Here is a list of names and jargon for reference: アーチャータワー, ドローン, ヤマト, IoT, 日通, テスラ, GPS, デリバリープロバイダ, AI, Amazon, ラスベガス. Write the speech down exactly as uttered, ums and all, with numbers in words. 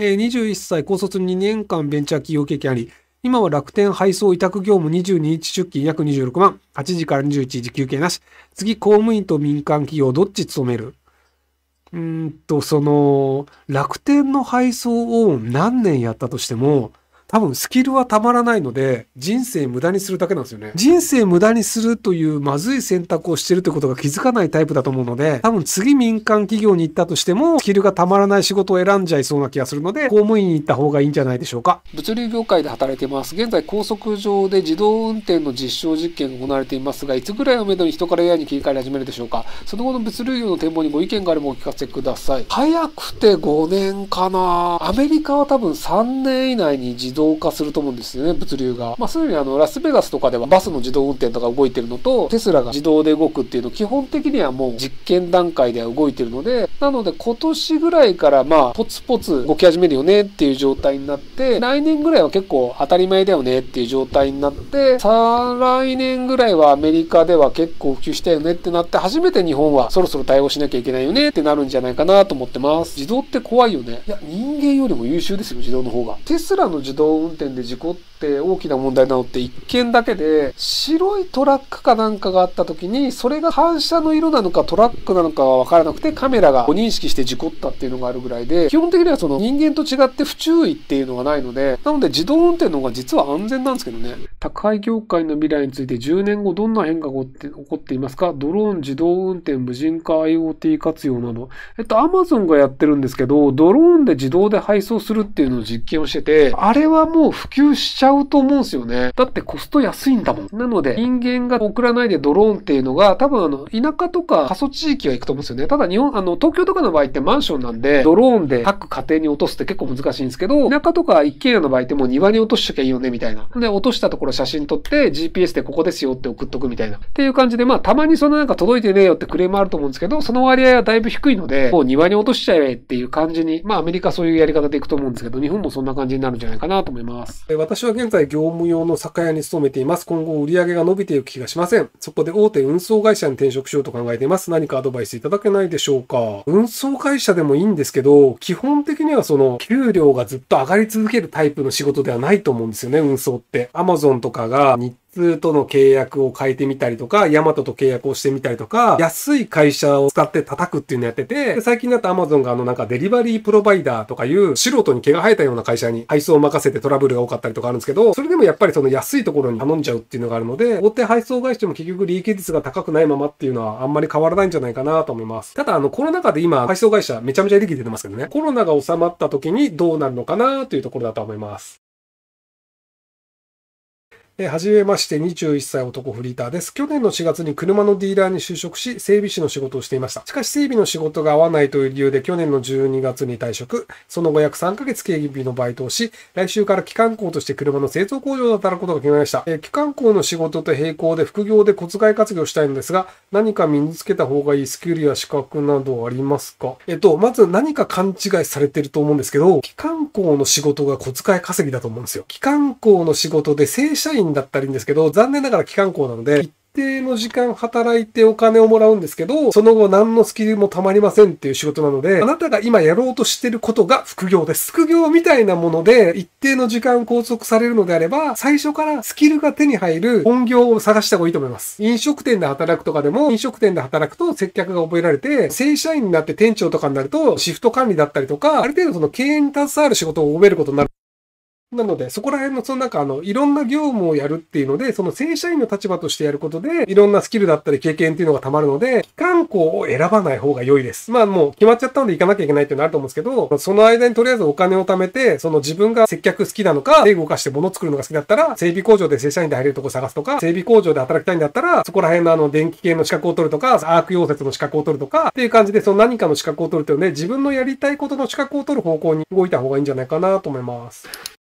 でにじゅういっさい、高卒にねんかんベンチャー企業経験あり、今は楽天配送委託業務にじゅうににち出勤約にじゅうろくまん、はちじからにじゅういちじ休憩なし、次公務員と民間企業どっち勤める？うーんと、その、楽天の配送を何年やったとしても、多分スキルはたまらないので、人生無駄にするだけなんですよね。人生無駄にするというまずい選択をしてるってことが気づかないタイプだと思うので、多分次民間企業に行ったとしても、スキルがたまらない仕事を選んじゃいそうな気がするので、公務員に行った方がいいんじゃないでしょうか。物流業界で働いてます。現在高速上で自動運転の実証実験が行われていますが、いつぐらいをめどに人から エーアイ に切り替え始めるでしょうか。その後の物流業の展望にご意見があればお聞かせください。早くてごねんかな。アメリカは多分さんねん以内に自動動化すると思うんですよね、物流が。まあ、すでにあのラスベガスとかではバスの自動運転とか動いてるのと、テスラが自動で動くっていうの、基本的にはもう実験段階では動いてるので、なので今年ぐらいからまあポツポツ動き始めるよねっていう状態になって、来年ぐらいは結構当たり前だよねっていう状態になって、再来年ぐらいはアメリカでは結構普及したよねってなって、初めて日本はそろそろ対応しなきゃいけないよねってなるんじゃないかなと思ってます。自動って怖いよね。いや、人間よりも優秀ですよ、自動の方が。テスラの自動運転で事故って大きな問題なのって一件だけで、白いトラックかなんかがあった時に、それが反射の色なのかトラックなのかは分からなくて、カメラが誤認識して事故ったっていうのがあるぐらいで、基本的にはその人間と違って不注意っていうのがないので、なので自動運転の方が実は安全なんですけどね。宅配業界の未来についてじゅうねんごどんな変化が起こっていますか？ドローン、自動運転、無人化、IoT 活用など。えっと、Amazon がやってるんですけど、ドローンで自動で配送するっていうのを実験をしてて、あれはもう普及しちゃうと思うんですよね。だってコスト安いんだもん。なので人間が送らないでドローンっていうのが、多分あの田舎とか過疎地域は行くと思うんですよね。ただ日本、あの東京とかの場合ってマンションなんで、ドローンで各家庭に落とすって結構難しいんですけど、田舎とか一軒家の場合ってもう庭に落としときゃいいよねみたいな。で、落としたところ写真撮って ジーピーエス でここですよって送っとくみたいな。っていう感じで、まあたまにそのなんか届いてねえよってクレームあると思うんですけど、その割合はだいぶ低いので、もう庭に落としちゃえっていう感じに、まあアメリカそういうやり方でいくと思うんですけど、日本もそんな感じになるんじゃないかなと思います。私は現在業務用の酒屋に勤めています。今後売り上げが伸びていく気がしません。そこで大手運送会社に転職しようと考えています。何かアドバイスいただけないでしょうか。運送会社でもいいんですけど、基本的にはその給料がずっと上がり続けるタイプの仕事ではないと思うんですよね、運送って。Amazon とかが日通との契約を変えてみたりとか、ヤマトと契約をしてみたりとか、安い会社を使って叩くっていうのやってて、で最近だと Amazon があのなんかデリバリープロバイダーとかいう素人に毛が生えたような会社に配送を任せてトラブルが多かったりとかあるんですけど、それでもやっぱりその安いところに頼んじゃうっていうのがあるので、大手配送会社も結局利益率が高くないままっていうのはあんまり変わらないんじゃないかなと思います。ただあのコロナ禍で今配送会社めちゃめちゃ利益出てますけどね、コロナが収まった時にどうなるのかなというところだと思います。はじめまして、にじゅういっさい男フリーターです。去年のしがつに車のディーラーに就職し、整備士の仕事をしていました。しかし整備の仕事が合わないという理由で去年のじゅうにがつに退職、その後約さんかげつ警備のバイトをし、来週から機関工として車の製造工場で働くことが決まりました。えー、機関工の仕事と並行で副業で小遣い稼ぎをしたいのですが、何か身につけた方がいいスキルや資格などありますか？えっと、まず何か勘違いされてると思うんですけど、機関工の仕事が小遣い稼ぎだと思うんですよ。機関工の仕事で正社員だったりんですけど、残念ながら機関工なので、一定の時間働いてお金をもらうんですけど、その後何のスキルもたまりませんっていう仕事なので、あなたが今やろうとしてることが副業です。副業みたいなもので、一定の時間拘束されるのであれば、最初からスキルが手に入る本業を探した方がいいと思います。飲食店で働くとかでも、飲食店で働くと接客が覚えられて、正社員になって店長とかになると、シフト管理だったりとか、ある程度その経営に携わる仕事を覚えることになる。なので、そこら辺の、そのなんかあの、いろんな業務をやるっていうので、その正社員の立場としてやることで、いろんなスキルだったり経験っていうのが溜まるので、機関工を選ばない方が良いです。まあもう決まっちゃったので行かなきゃいけないっていうのあると思うんですけど、その間にとりあえずお金を貯めて、その自分が接客好きなのか、手動かして物作るのが好きだったら、整備工場で正社員で入れるとこ探すとか、整備工場で働きたいんだったら、そこら辺のあの、電気系の資格を取るとか、アーク溶接の資格を取るとか、っていう感じで、その何かの資格を取るというので、自分のやりたいことの資格を取る方向に動いた方がいいんじゃないかなと思います。